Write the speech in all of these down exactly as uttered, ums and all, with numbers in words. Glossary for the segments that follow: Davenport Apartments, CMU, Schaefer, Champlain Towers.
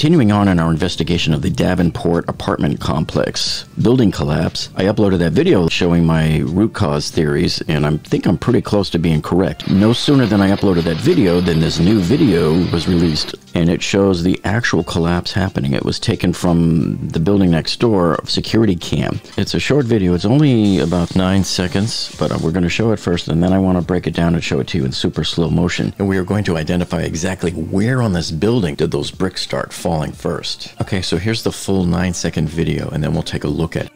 Continuing on in our investigation of the Davenport apartment complex building collapse, I uploaded that video showing my root cause theories, and I think I'm pretty close to being correct. No sooner than I uploaded that video than this new video was released, and it shows the actual collapse happening. It was taken from the building next door of security cam. It's a short video. It's only about nine seconds, but we're going to show it first, and then I want to break it down and show it to you in super slow motion. And we are going to identify exactly where on this building did those bricks start falling first. Okay, so here's the full nine second video, and then we'll take a look at it.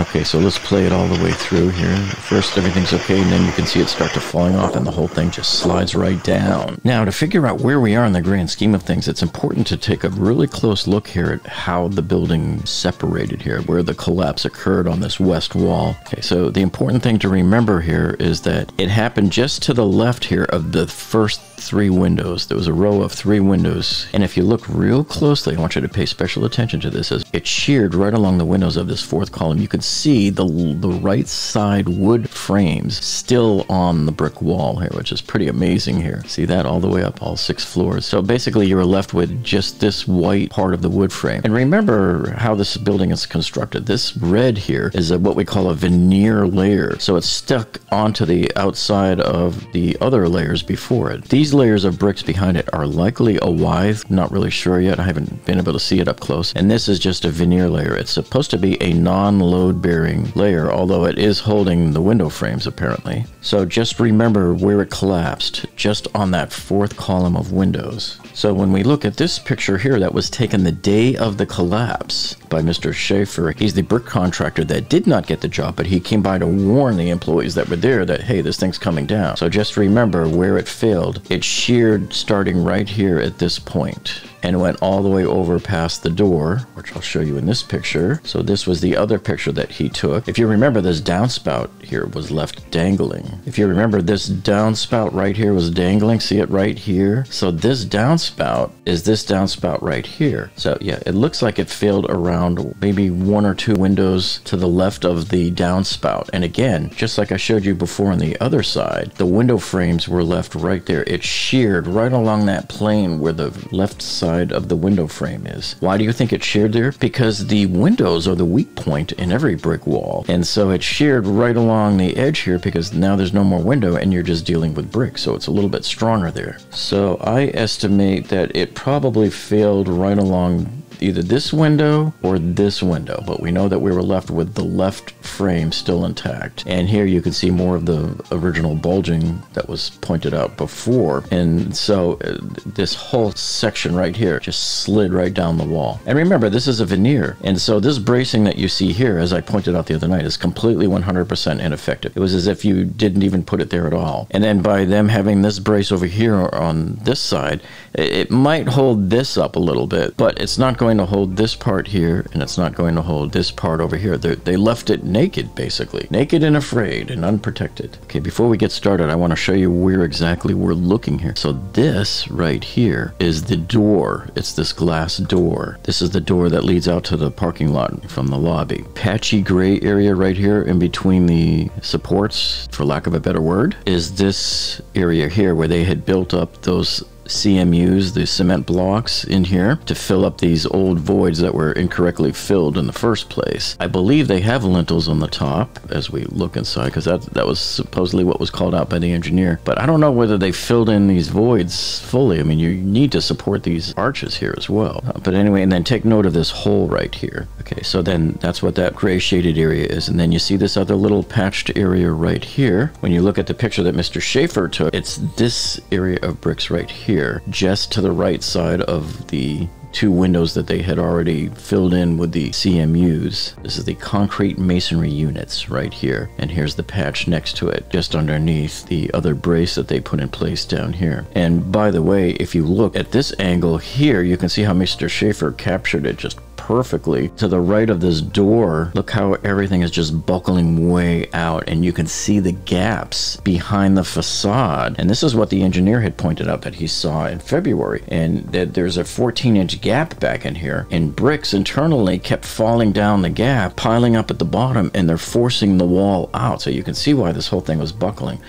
Okay, so let's play it all the way through here. First, everything's okay, and then you can see it start to falling off, and the whole thing just slides right down. Now, to figure out where we are in the grand scheme of things, it's important to take a really close look here at how the building separated here, where the collapse occurred on this west wall. Okay, so the important thing to remember here is that it happened just to the left here of the first three windows. There was a row of three windows, and if you look real closely, I want you to pay special attention to this, as it sheared right along the windows of this fourth column. You can see the the right side wood frames still on the brick wall here, which is pretty amazing here. See that all the way up, all six floors. So basically you were left with just this white part of the wood frame. And remember how this building is constructed. This red here is a, what we call a veneer layer. So it's stuck onto the outside of the other layers before it. These layers of bricks behind it are likely a withe. Not really sure yet. I haven't been able to see it up close. And this is just a veneer layer. It's supposed to be a non-load bearing layer, although it is holding the window frames apparently. So just remember where it collapsed, just on that fourth column of windows. So when we look at this picture here, that was taken the day of the collapse by Mister Schaefer. He's the brick contractor that did not get the job, but he came by to warn the employees that were there that, hey, this thing's coming down. So just remember where it failed. It sheared starting right here at this point and went all the way over past the door, which I'll show you in this picture. So this was the other picture that he took. If you remember, this downspout here was left dangling. If you remember, this downspout right here was dangling. See it right here? So this downspout is this downspout right here. So yeah, it looks like it failed around maybe one or two windows to the left of the downspout. And again, just like I showed you before on the other side, the window frames were left right there. It sheared right along that plane where the left side of the window frame is. Why do you think it sheared there? Because the windows are the weak point in every brick wall, and so it sheared right along the edge here because now there's no more window and you're just dealing with brick, so it's a little bit stronger there. So I estimate that it probably failed right along either this window or this window, but we know that we were left with the left frame still intact. And here you can see more of the original bulging that was pointed out before. And so uh, this whole section right here just slid right down the wall. And remember, this is a veneer. And so this bracing that you see here, as I pointed out the other night, is completely one hundred percent ineffective. It was as if you didn't even put it there at all. And then by them having this brace over here on this side, it might hold this up a little bit, but it's not going to hold this part here, and it's not going to hold this part over here. They're, they left it naked, basically. Naked and afraid and unprotected. Okay, before we get started, I want to show you where exactly we're looking here. So this right here is the door. It's this glass door. This is the door that leads out to the parking lot from the lobby. Patchy gray area right here in between the supports, for lack of a better word, is this area here where they had built up those C M Us, the cement blocks in here, to fill up these old voids that were incorrectly filled in the first place. I believe they have lintels on the top as we look inside, because that, that was supposedly what was called out by the engineer. But I don't know whether they filled in these voids fully. I mean, you need to support these arches here as well. Uh, but anyway, and then take note of this hole right here. Okay, so then that's what that gray shaded area is. And then you see this other little patched area right here. When you look at the picture that Mister Schaefer took, it's this area of bricks right here, just to the right side of the two windows that they had already filled in with the C M Us. This is the concrete masonry units right here, and here's the patch next to it, just underneath the other brace that they put in place down here. And by the way, if you look at this angle here, you can see how Mister Schaefer captured it just perfectly. To the right of this door, look how everything is just buckling way out, and you can see the gaps behind the facade. And this is what the engineer had pointed out that he saw in February, and that there's a fourteen inch gap back in here, and bricks internally kept falling down the gap, piling up at the bottom, and they're forcing the wall out. So you can see why this whole thing was buckling.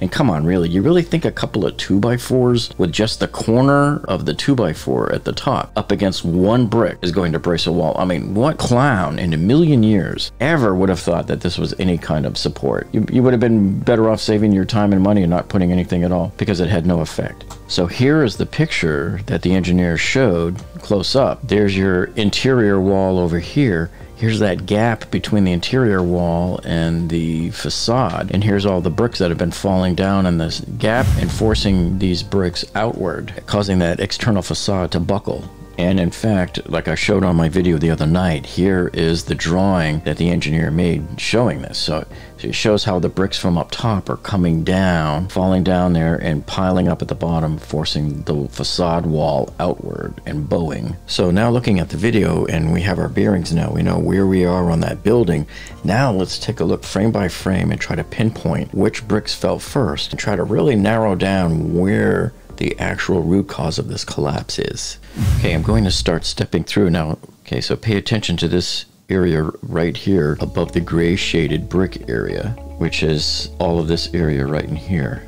And come on, really, you really think a couple of two by fours with just the corner of the two by four at the top up against one brick is going to brace a wall? I mean, what clown in a million years ever would have thought that this was any kind of support? You, you would have been better off saving your time and money and not putting anything at all, because it had no effect. So here is the picture that the engineer showed close up. There's your interior wall over here. Here's that gap between the interior wall and the facade. And here's all the bricks that have been falling down in this gap and forcing these bricks outward, causing that external facade to buckle. And in fact, like I showed on my video the other night, here is the drawing that the engineer made showing this. So it shows how the bricks from up top are coming down, falling down there and piling up at the bottom, forcing the facade wall outward and bowing. So now looking at the video, and we have our bearings now, we know where we are on that building. Now let's take a look frame by frame and try to pinpoint which bricks fell first and try to really narrow down where the actual root cause of this collapse is. Okay, I'm going to start stepping through now. Okay, so pay attention to this area right here above the gray shaded brick area, which is all of this area right in here.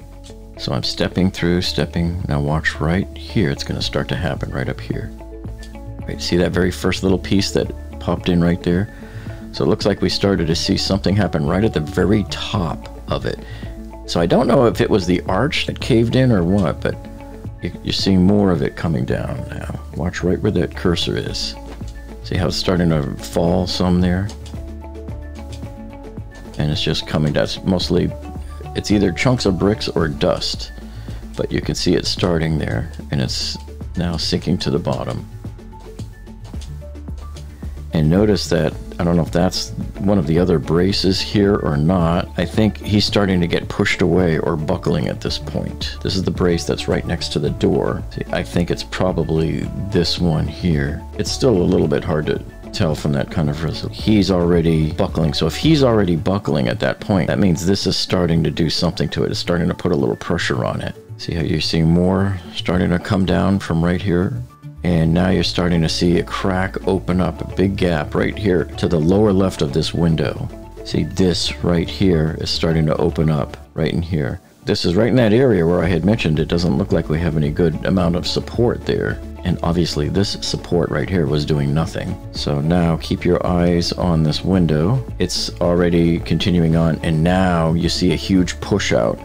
So I'm stepping through, stepping. Now watch right here. It's gonna start to happen right up here. Right, see that very first little piece that popped in right there? So it looks like we started to see something happen right at the very top of it. So I don't know if it was the arch that caved in or what, but you're seeing more of it coming down now. Watch right where that cursor is. See how it's starting to fall some there? And it's just coming down. It's mostly, it's either chunks of bricks or dust, but you can see it starting there and it's now sinking to the bottom. And notice that, I don't know if that's one of the other braces here or not. I think he's starting to get pushed away or buckling at this point. This is the brace that's right next to the door. See, I think it's probably this one here. It's still a little bit hard to tell from that kind of result. He's already buckling. So if he's already buckling at that point, that means this is starting to do something to it. It's starting to put a little pressure on it. See how you're seeing more starting to come down from right here? And now you're starting to see a crack open up, a big gap right here to the lower left of this window. See, this right here is starting to open up right in here. This is right in that area where I had mentioned it doesn't look like we have any good amount of support there. And obviously this support right here was doing nothing. So now keep your eyes on this window. It's already continuing on, and now you see a huge push out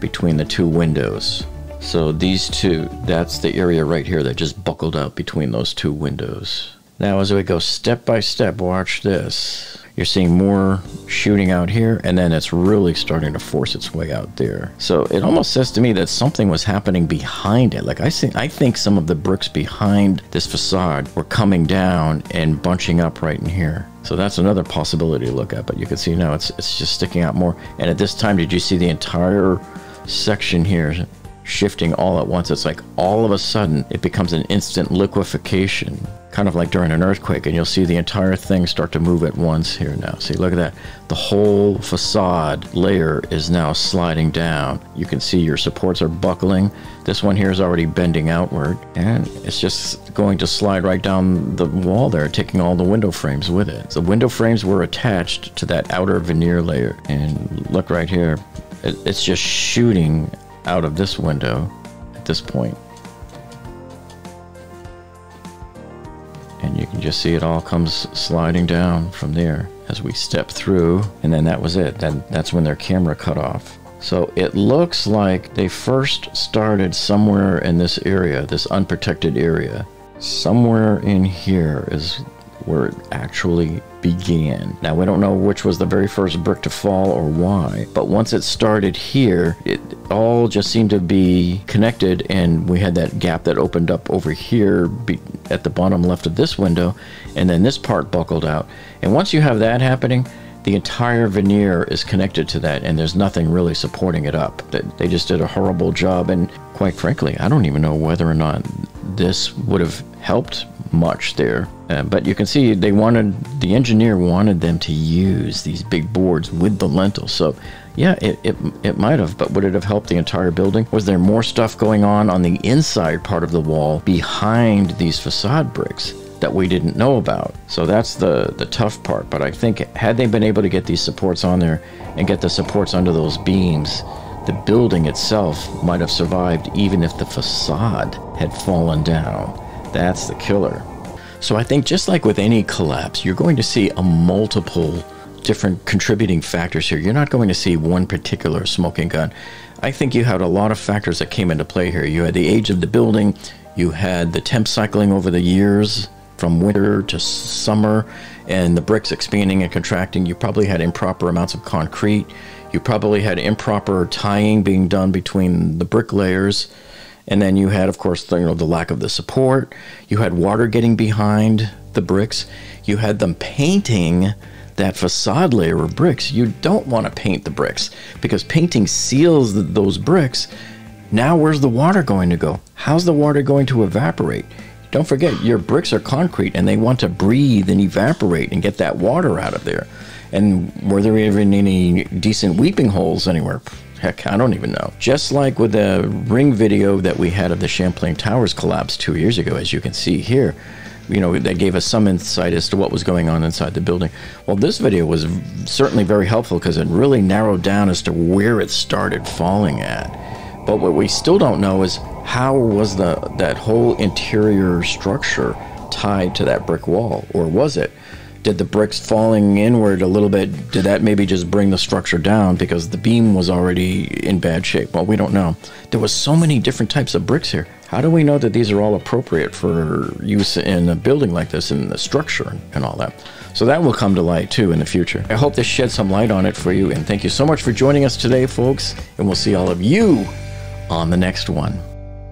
between the two windows. So these two, that's the area right here that just buckled out between those two windows. Now as we go step by step, watch this. You're seeing more shooting out here, and then it's really starting to force its way out there. So it almost says to me that something was happening behind it. Like I see, I think some of the bricks behind this facade were coming down and bunching up right in here. So that's another possibility to look at, but you can see now it's, it's just sticking out more. And at this time, did you see the entire section here shifting all at once? It's like all of a sudden it becomes an instant liquefaction, kind of like during an earthquake, and you'll see the entire thing start to move at once here now. See, look at that. The whole facade layer is now sliding down. You can see your supports are buckling. This one here is already bending outward, and it's just going to slide right down the wall there, taking all the window frames with it. The window frames were attached to that outer veneer layer, and look right here, it's just shooting out of this window at this point. And you can just see it all comes sliding down from there as we step through, and then that was it. That, that's when their camera cut off. So it looks like they first started somewhere in this area, this unprotected area. Somewhere in here is where it actually began. Now we don't know which was the very first brick to fall or why, but once it started here, it all just seemed to be connected, and we had that gap that opened up over here be at the bottom left of this window, and then this part buckled out. And once you have that happening, the entire veneer is connected to that, and there's nothing really supporting it up. They just did a horrible job, and quite frankly, I don't even know whether or not this would have helped much there. Uh, but you can see they wanted, the engineer wanted them to use these big boards with the lentils. So yeah, it, it, it might have, but would it have helped the entire building? Was there more stuff going on on the inside part of the wall behind these facade bricks that we didn't know about? So that's the, the tough part. But I think had they been able to get these supports on there and get the supports under those beams, The building itself might have survived even if the facade had fallen down. That's the killer. So I think just like with any collapse, you're going to see a multiple different contributing factors here. You're not going to see one particular smoking gun. I think you had a lot of factors that came into play here. You had the age of the building, you had the temp cycling over the years from winter to summer, and the bricks expanding and contracting. You probably had improper amounts of concrete. You probably had improper tying being done between the brick layers. And then you had, of course, the, you know, the lack of the support. You had water getting behind the bricks. You had them painting that facade layer of bricks. You don't want to paint the bricks because painting seals th those bricks. Now where's the water going to go? How's the water going to evaporate? Don't forget, your bricks are concrete and they want to breathe and evaporate and get that water out of there. And were there even any decent weeping holes anywhere? Heck, I don't even know. Just like with the ring video that we had of the Champlain Towers collapse two years ago, as you can see here, you know, that gave us some insight as to what was going on inside the building. Well, this video was certainly very helpful because it really narrowed down as to where it started falling at. But what we still don't know is how was the that whole interior structure tied to that brick wall, or was it? Did the bricks falling inward a little bit, did that maybe just bring the structure down because the beam was already in bad shape? Well, we don't know. There was so many different types of bricks here. How do we know that these are all appropriate for use in a building like this and the structure and all that? So that will come to light too in the future. I hope this shed some light on it for you, and thank you so much for joining us today, folks, and we'll see all of you on the next one.